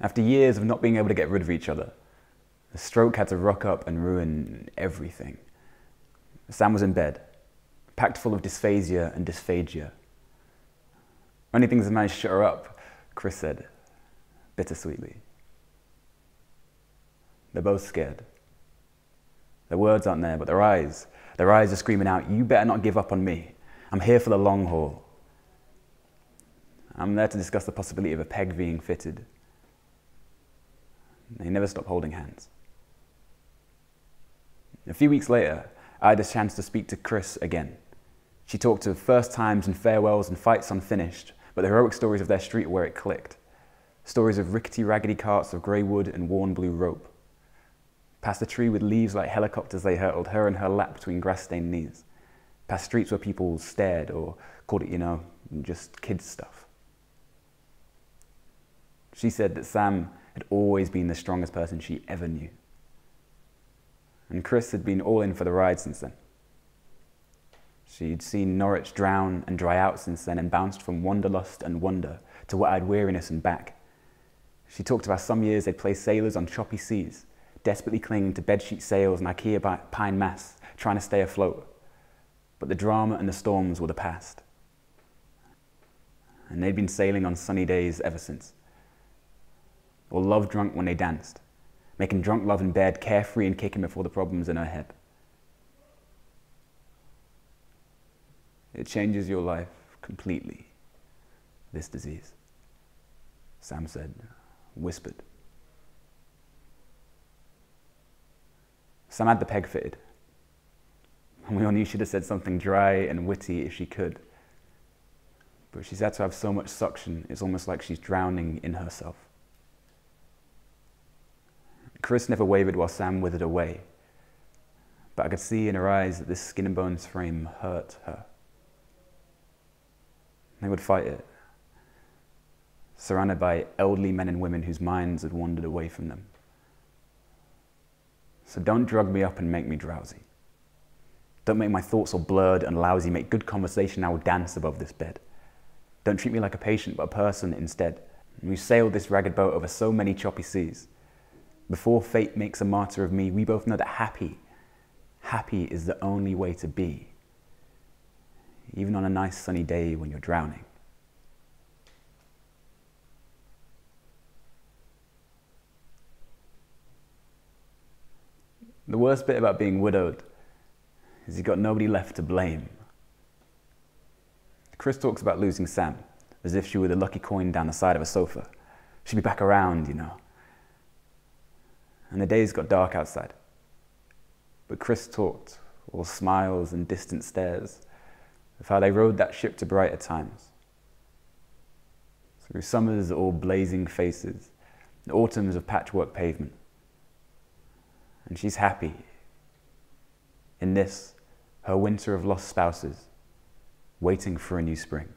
after years of not being able to get rid of each other. The stroke had to rock up and ruin everything. Sam was in bed, packed full of dysphasia and dysphagia. Only things that managed to shut her up, Chris said, bittersweetly. They're both scared. Their words aren't there, but their eyes are screaming out, "You better not give up on me. I'm here for the long haul." I'm there to discuss the possibility of a PEG being fitted. They never stop holding hands. A few weeks later, I had a chance to speak to Chris again. She talked of first times and farewells and fights unfinished, but the heroic stories of their street where it clicked. Stories of rickety, raggedy carts of grey wood and worn blue rope. Past a tree with leaves like helicopters they hurtled, her and her lap between grass-stained knees. Past streets where people stared or called it, you know, just kids stuff. She said that Sam had always been the strongest person she ever knew. And Chris had been all in for the ride since then. She'd seen Norwich drown and dry out since then, and bounced from wanderlust and wonder to wet-eyed weariness and back. She talked about some years they'd play sailors on choppy seas, desperately clinging to bedsheet sails and IKEA pine masts, trying to stay afloat. But the drama and the storms were the past. And they'd been sailing on sunny days ever since. Or love drunk when they danced, making drunk love in bed, carefree and kicking before the problems in her head. It changes your life completely, this disease, Sam said, whispered. Sam had the PEG fitted, and we all knew she'd have said something dry and witty if she could. But she's had to have so much suction, it's almost like she's drowning in herself. Chris never wavered while Sam withered away, but I could see in her eyes that this skin and bones frame hurt her. They would fight it, surrounded by elderly men and women whose minds had wandered away from them. So don't drug me up and make me drowsy. Don't make my thoughts all blurred and lousy. Make good conversation, I will dance above this bed. Don't treat me like a patient, but a person instead. And we sailed this ragged boat over so many choppy seas. Before fate makes a martyr of me, we both know that happy is the only way to be. Even on a nice sunny day when you're drowning. The worst bit about being widowed is you've got nobody left to blame. Chris talks about losing Sam as if she were the lucky coin down the side of a sofa. She'd be back around, you know. And the days got dark outside. But Chris talked, all smiles and distant stares, of how they rode that ship to brighter times. Through summers all blazing faces, and autumns of patchwork pavement. And she's happy in this, her winter of lost spouses, waiting for a new spring.